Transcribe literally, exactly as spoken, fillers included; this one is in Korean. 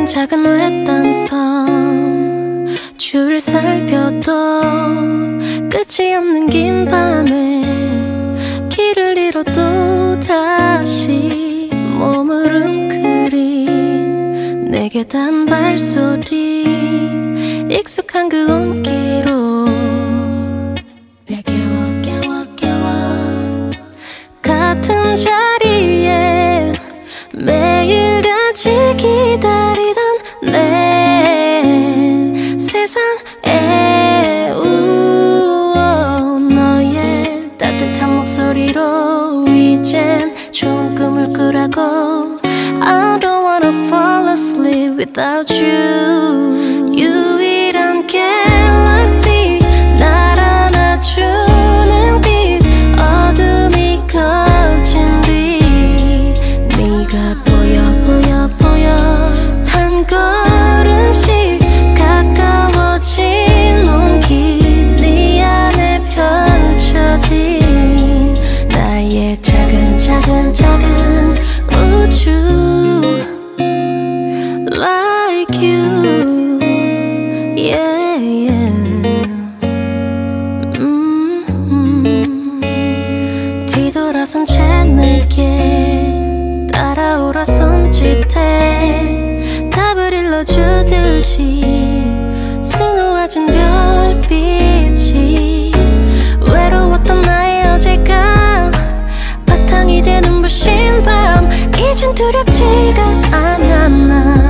긴 작은 외딴 섬 주위를 살펴도 끝이 없는 긴 밤에 길을 잃어도 다시 몸을 웅크린 내게 단 발소리 익숙한 그 온기로 날 깨워 깨워 깨워 같은 자리에 매일 같이 기다리던 내 세상에 우어 너의 따뜻한 목소리로 이젠 좋은 꿈을 꾸라고 I don't wanna fall asleep without you 유일한 갤럭시 날 안아주는 빛 어둠이 거친 뒤 네가 보여 보여 보여 한 걸음씩 가까워진 온길 네 안에 펼쳐진 나의 작은 작은 작은 우주 like you yeah, yeah. 음, 음. 뒤돌아선 채 내게 따라오라 손짓해 답을 일러주듯이 수놓아진 별빛이 외로웠던 나의 어제가 바탕이 되는 부신 밤 이젠 두렵지가 않아 나